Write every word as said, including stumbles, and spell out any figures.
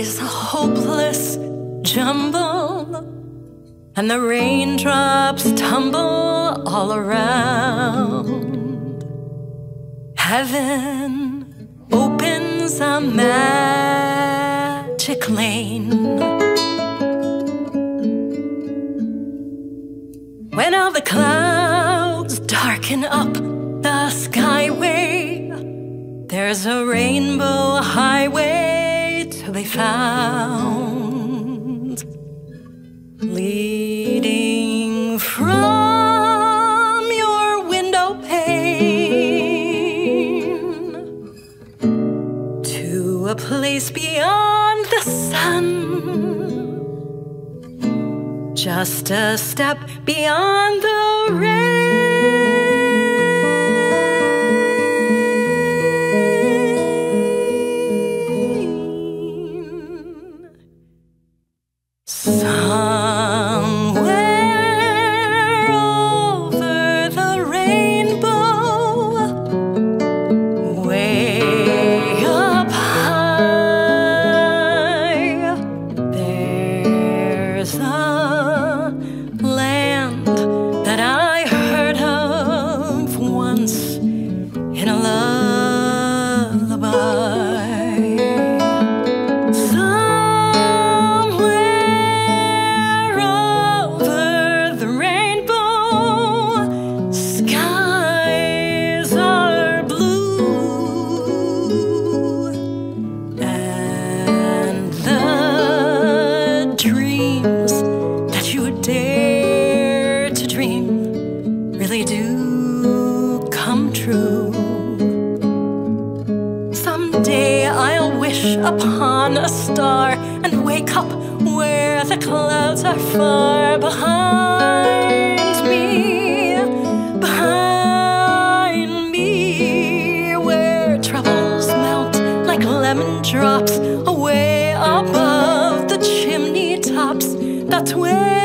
is a hopeless jumble, and the raindrops tumble all around. Heaven opens a magic lane. When all the clouds darken up the skyway, there's a rainbow highway to be found, leading from your window pane to a place beyond the sun. Just a step beyond the rain. Somewhere over the rainbow, way up high, there's a really do come true. Someday I'll wish upon a star and wake up where the clouds are far behind me, behind me, where troubles melt like lemon drops away above the chimney tops. That's where